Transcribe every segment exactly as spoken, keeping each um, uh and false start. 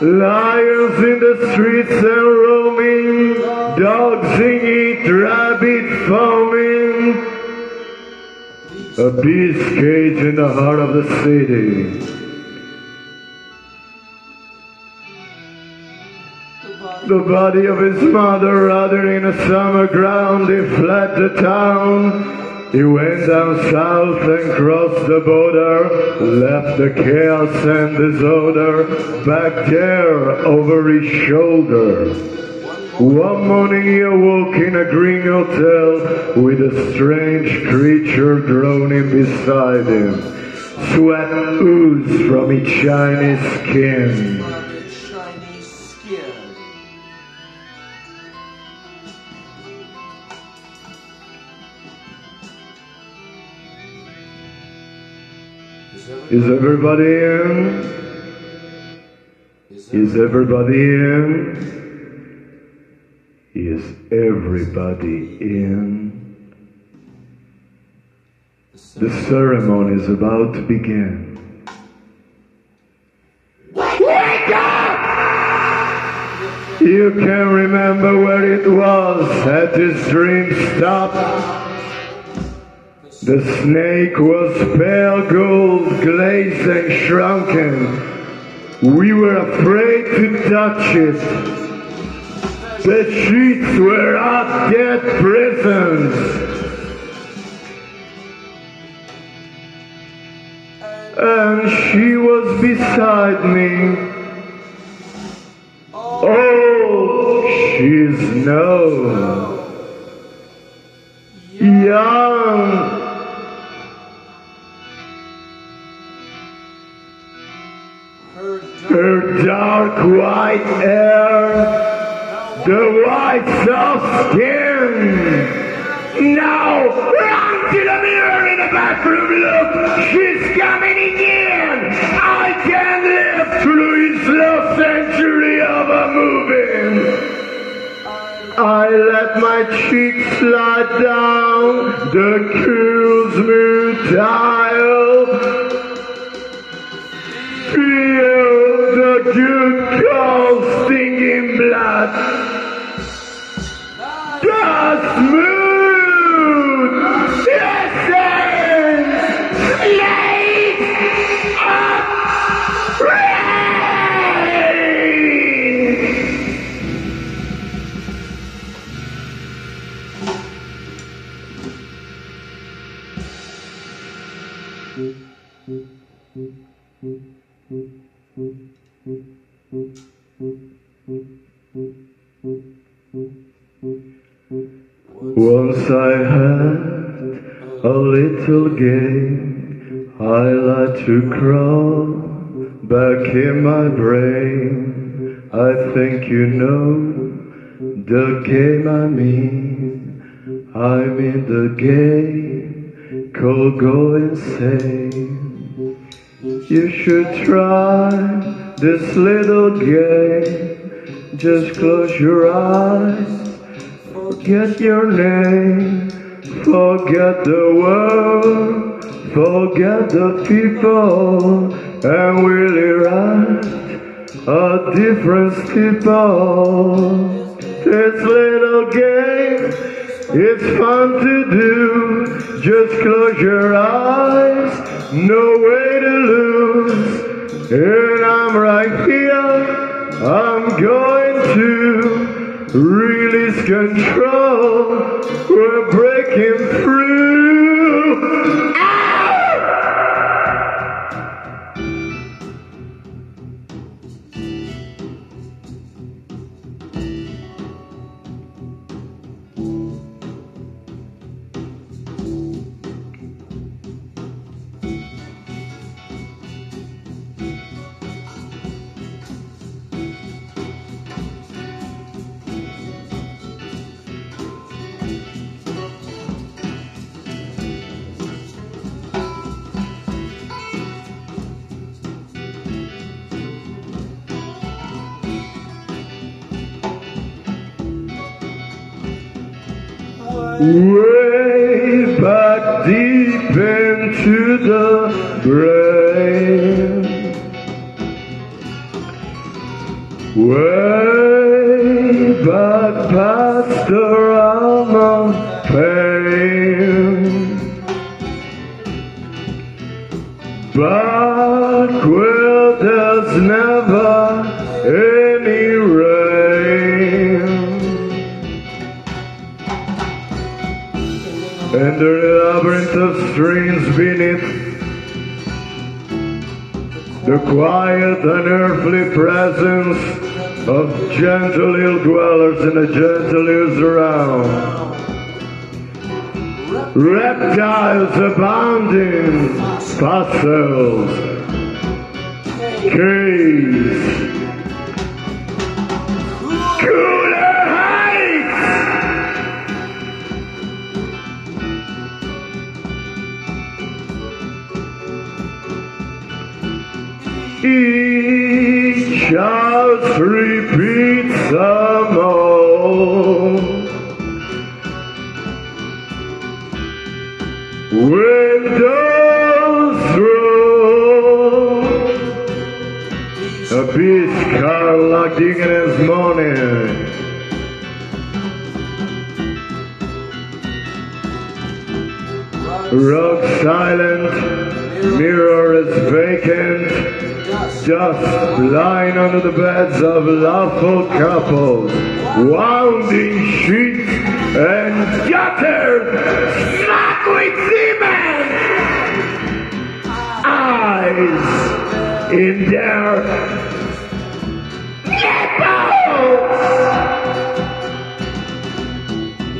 Lions in the streets and roaming, dogs in it, rabbits foaming. A beast cage in the heart of the city. The body of his mother, rather in a summer ground, he fled the town. He went down south and crossed the border, left the chaos and disorder back there over his shoulder. One morning he awoke in a green hotel with a strange creature droning beside him. Sweat oozed from his shiny skin. Is everybody in? Is everybody in? Is everybody in? The ceremony is about to begin. Wake up! You can remember where it was at his dream stop. The snake was pale gold, glazed and shrunken. We were afraid to touch it. The sheets were up yet prisons. And she was beside me. Oh, she's no young. Her dark white hair, the white soft skin. Now run to the mirror in the bathroom, look, she's coming again. I can't live through this love century of a moving. I let my cheeks slide down the cool smooth tile. Good cold stinging blood. Just move. Listen. Slave of rain. Once I had a little game, I like to crawl back in my brain. I think you know the game I mean. I mean the game called go insane. You should try this little game, just close your eyes, forget your name, forget the world, forget the people, and we'll erect a different steeple. This little game, it's fun to do, just close your eyes, no way to lose. And I'm right here, I'm going to release control, we're breaking through. Ah! Way back deep into the brain, and the labyrinth of streams beneath, the quiet unearthly presence of gentle hill dwellers and the gentle hills around, reptiles abounding, fossils, caves, each house repeats some old windows roll. A beast car locked in his morning. Rock silent, mirror is vacant. Just lying under the beds of lawful couples, wounding sheets and gutters, slack with semen, eyes in their nipples.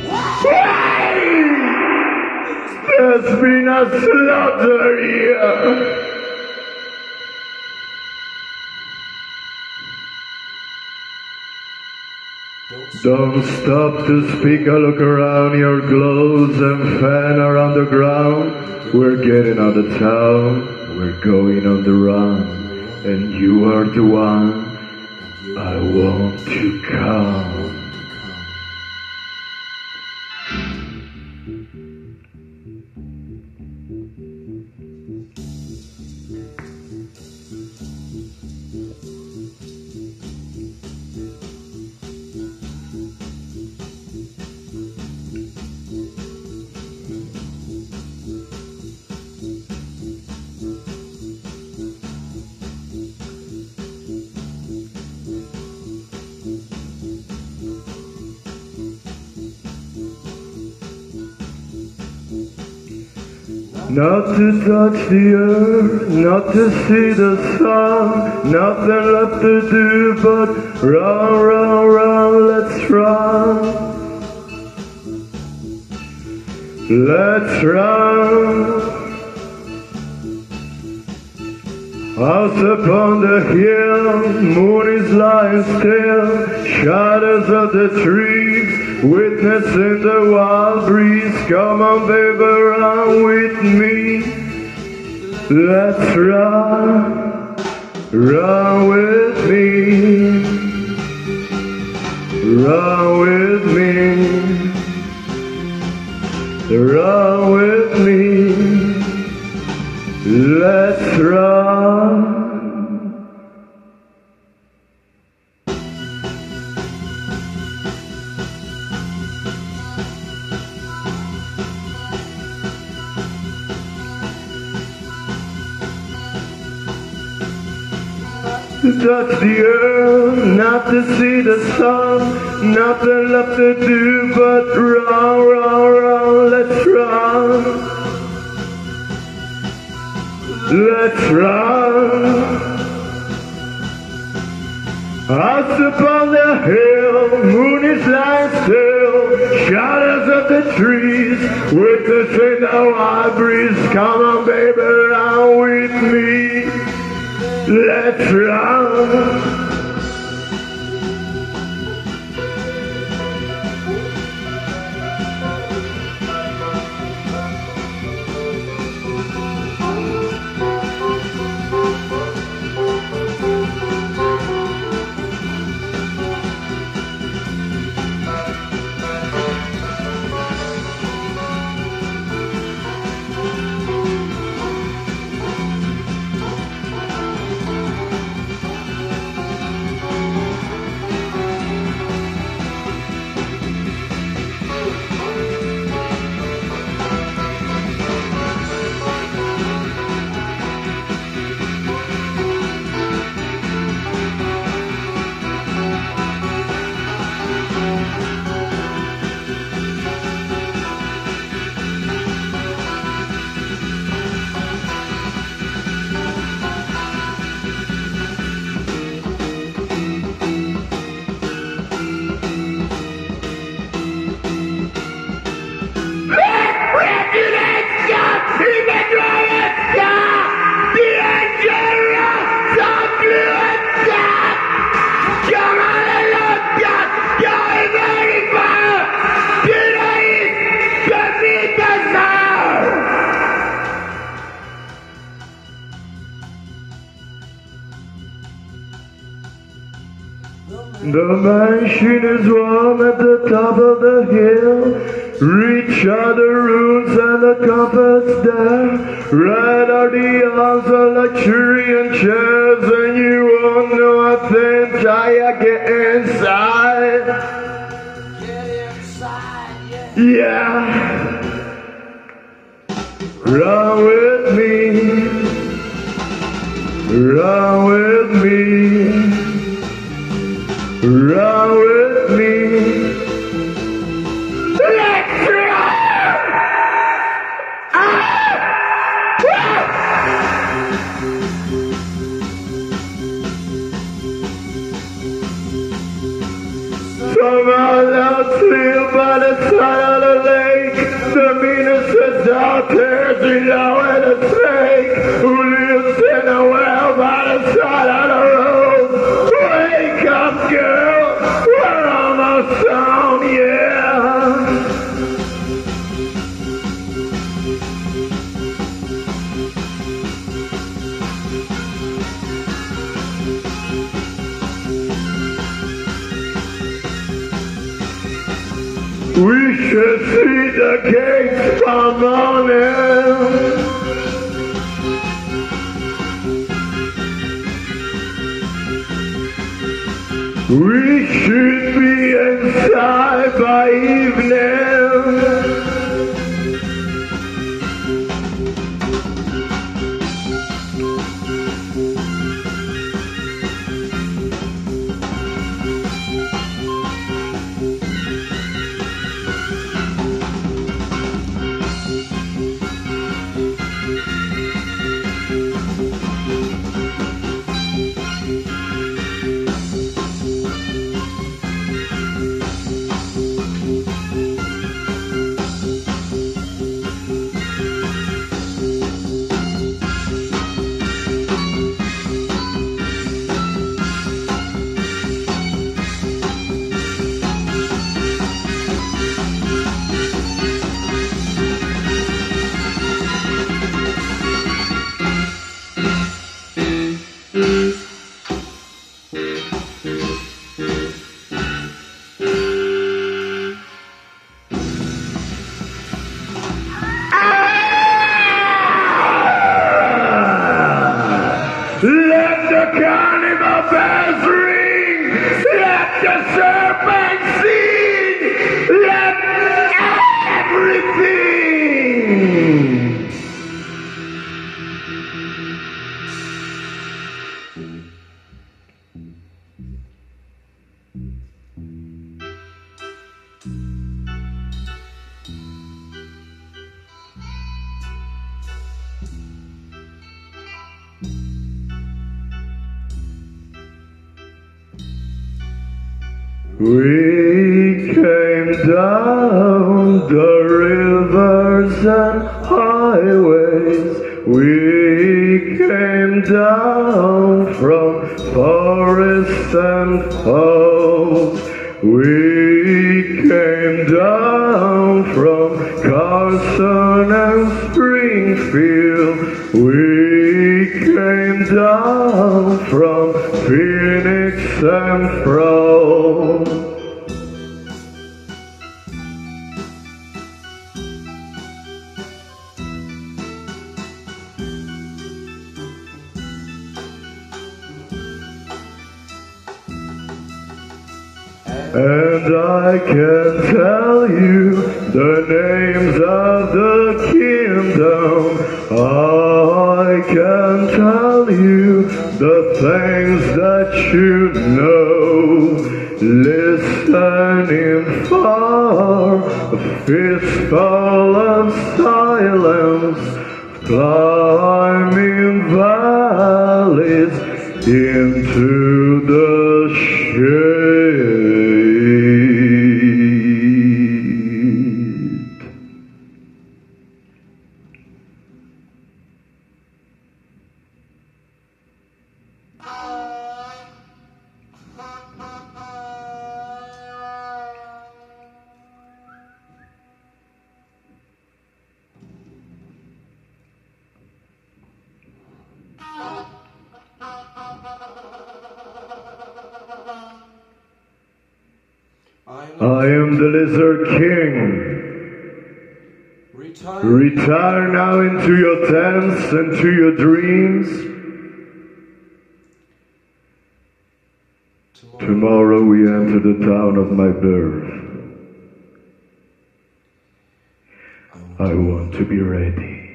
Why? There's been a slaughter here. Don't stop to speak or look around. Your gloves and fan are on the ground. We're getting out of town. We're going on the run. And you are the one I want to come. Not to touch the earth, not to see the sun, nothing left to do but run, run, run, let's run. Let's run. House upon the hill, moon is lying still, shadows of the trees, witnessing the wild breeze. Come on baby, run with me. Let's run, run with me, run with me, run with me. Let's run. Not to touch the earth, not to see the sun, nothing left to do but run, run, run, let's run. Let's run. House upon the hill, moon is lying still, shadows of the trees, with the shade of our breeze. Come on baby, run with me. Let's run. The mansion is warm at the top of the hill. Reach out the roots and the comforts there. Right out the arms of luxury and chairs, and you won't know a thing till you get inside. Get inside, yeah. Yeah. Run with me. Run with me. Run with me. Let's go! Ah! Ah! Somehow they'll sleep by the side of the lake. The Venus is out there, she know it is fake. Who lives in a well by the side of the road? Wake up, girl! Down, yeah. We should see the cakes from morning. We should be inside by we came down the rivers and highways. We came down from forests and hills. We came down from Carson and Springfield. We came down from Phoenix and Prowl. And I can tell you the names of the kingdom. I can tell you the things that you know. Listening for a fistful of silence, climbing valleys into the shade. I am the Lizard King. Retire, Retire now into your tents and to your dreams. Tomorrow, Tomorrow we enter the town of my birth. I want to be ready.